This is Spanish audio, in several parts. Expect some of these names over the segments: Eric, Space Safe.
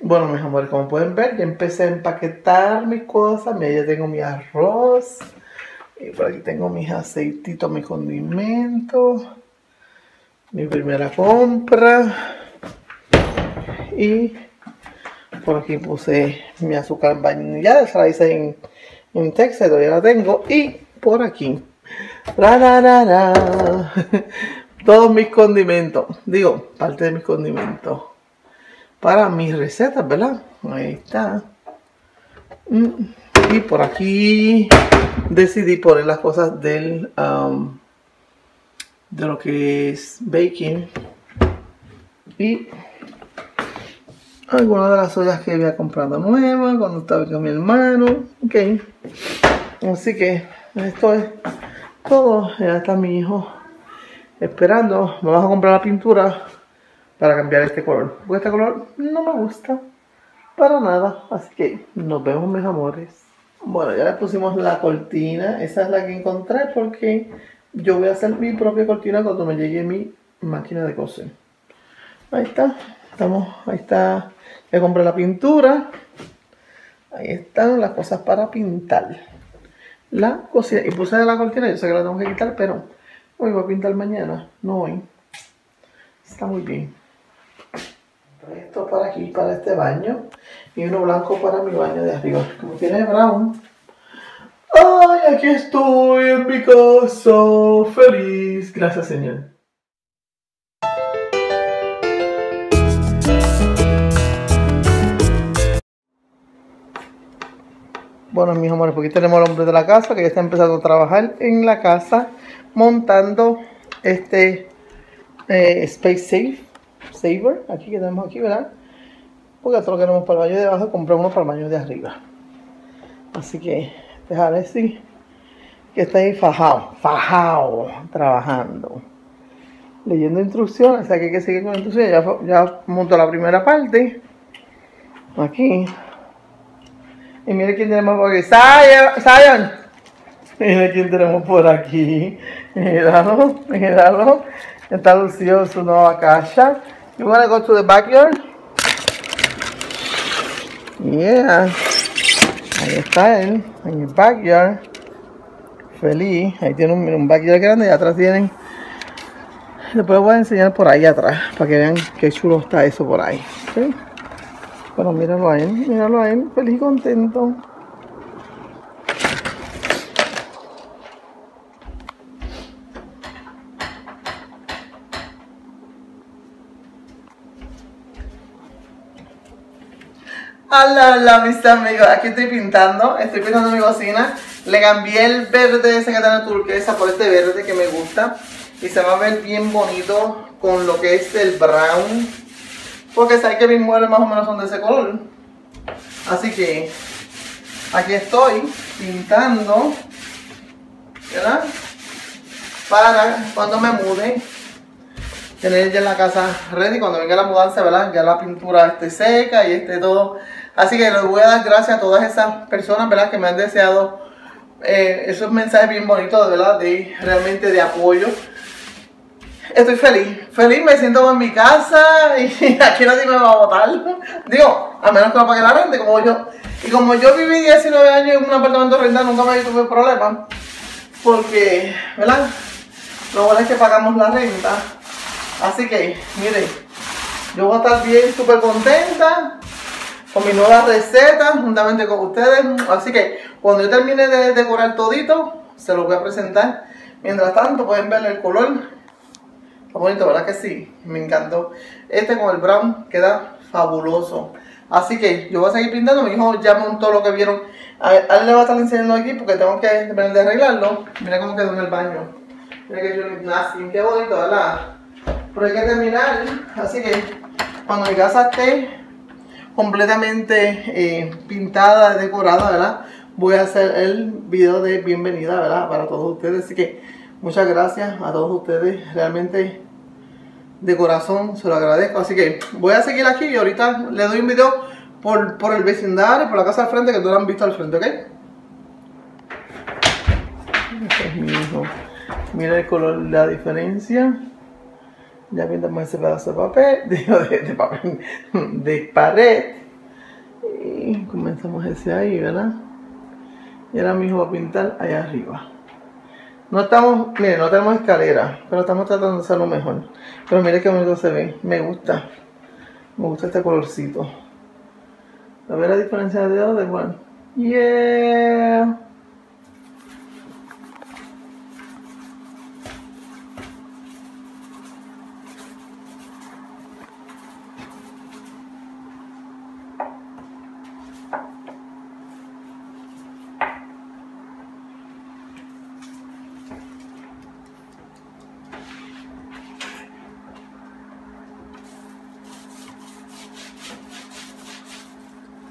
Bueno, mis amores, como pueden ver, ya empecé a empaquetar mis cosas. Mira, ya tengo mi arroz. Y por aquí tengo mis aceititos, mis condimentos. Mi primera compra. Y por aquí puse mi azúcar vainillada. Esa la hice en Texas, todavía la tengo. Y por aquí. Todos mis condimentos. Digo, parte de mis condimentos. Para mis recetas, ¿verdad? Ahí está. Y por aquí decidí poner las cosas del de lo que es baking y algunas de las ollas que había comprado nuevas cuando estaba con mi hermano. Ok, así que esto es todo. Ya está mi hijo esperando. Vamos a comprar la pintura para cambiar este color, porque este color no me gusta para nada. Así que nos vemos, mis amores. Bueno, ya le pusimos la cortina. Esa es la que encontré porque yo voy a hacer mi propia cortina cuando me llegue mi máquina de coser. Ahí está. Estamos, ahí está. Ya compré la pintura. Ahí están las cosas para pintar la cocina. Y puse la cortina. Yo sé que la tengo que quitar, pero hoy voy a pintar mañana, no hoy. Está muy bien. Esto para aquí, para este baño. Y uno blanco para mi baño de arriba. Como tiene brown. ¡Ay, aquí estoy en mi casa! ¡Feliz! Gracias, Señor. Bueno, mis amores, porque tenemos al hombre de la casa que ya está empezando a trabajar en la casa montando este Space Safe Saver, aquí que tenemos aquí, ¿verdad? Porque esto lo queremos para el baño de abajo, compré uno para el baño de arriba. Así que dejaré decir que está ahí fajado, trabajando, leyendo instrucciones. O sea que hay que seguir con instrucciones. Ya monto la primera parte aquí. Y mire quién tenemos por aquí. ¡Sion! Mire quién tenemos por aquí. Míralo, míralo. Está lucido su nueva caja. You wanna go to the backyard? Yeah. Ahí está él, en el backyard. Feliz. Ahí tiene un backyard grande y atrás tienen. Después les voy a enseñar por ahí atrás, para que vean qué chulo está eso por ahí. ¿Sí? Bueno, míralo a él, feliz y contento. Hola, hola mis amigos, aquí estoy pintando mi cocina. Le cambié el verde ese que tiene turquesa por este verde que me gusta. Y se va a ver bien bonito con lo que es el brown. Porque sabes que mis muebles más o menos son de ese color. Así que aquí estoy pintando, ¿verdad? Para cuando me mude, tener ya la casa ready. Cuando venga la mudanza, ¿verdad? Ya la pintura esté seca y esté todo. Así que les voy a dar gracias a todas esas personas, ¿verdad? Que me han deseado esos mensajes bien bonitos, ¿verdad? Realmente de apoyo. Estoy feliz. Feliz, me siento en mi casa y aquí nadie me va a botar. Digo, a menos que no pague la renta, como yo. Y como yo viví 19 años en un apartamento rentado, nunca me tuve problemas. Porque, ¿verdad? Lo bueno es que pagamos la renta. Así que, miren, yo voy a estar bien, súper contenta con mis nuevas recetas, juntamente con ustedes. Así que, cuando yo termine de decorar todito, se los voy a presentar. Mientras tanto, pueden ver el color. Está bonito, ¿verdad que sí? Me encantó. Este con el brown queda fabuloso. Así que, yo voy a seguir pintando. Mi hijo ya montó lo que vieron. A ver, él le va a estar enseñando aquí porque tengo que terminar de arreglarlo. Miren cómo quedó en el baño. Miren que yo lo hice. Qué bonito, ¿verdad? Pero hay que terminar, así que cuando mi casa esté completamente pintada, decorada, ¿verdad? Voy a hacer el video de bienvenida, ¿verdad? Para todos ustedes, así que muchas gracias a todos ustedes, realmente de corazón se lo agradezco. Así que voy a seguir aquí y ahorita les doy un video por el vecindario, por la casa al frente, que no lo han visto al frente, ¿ok? Este es mi hijo. Mira el color, la diferencia. Ya pintamos ese pedazo de papel, de pared. comenzamos ese ahí, ¿verdad? Y ahora mismo va a pintar allá arriba. No estamos, miren, no tenemos escalera, pero estamos tratando de hacerlo mejor. Pero miren qué bonito se ve, me gusta este colorcito. ¿A ver la diferencia de otro? Igual. Yeah.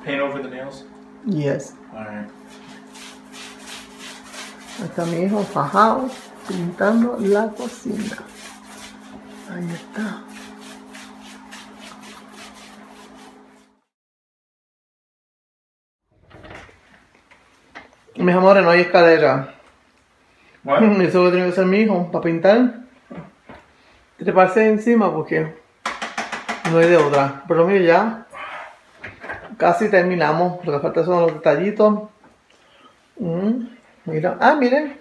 Paint over the nails? Yes. Alright. Está mi hijo fajado pintando la cocina. Ahí está. Mis amores, no hay escalera. Bueno. Eso lo tiene que hacer mi hijo para pintar. Treparse encima porque no hay de otra. Pero mire ya. Casi terminamos, lo que falta son los detallitos. Mira, ah, miren,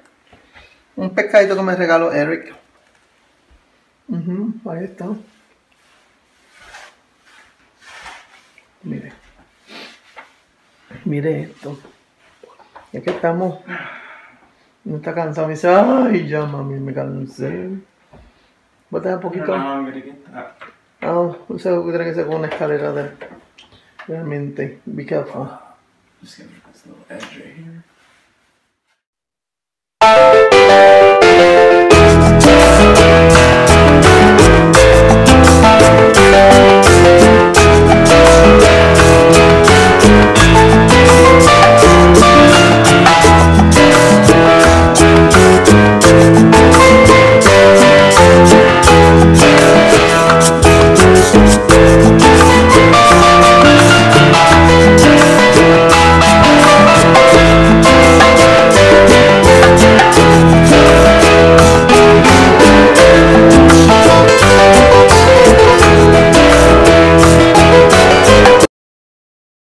un pescadito que me regaló Eric. Ahí está. Mire, mire esto. Ya que estamos, no está cansado. Me dice, ay, ya mami, me cansé. Voy a tener un poquito. Ah, no sé que tiene que ser con una escalera de. Realmente, be careful. Just gonna put this little edge right here.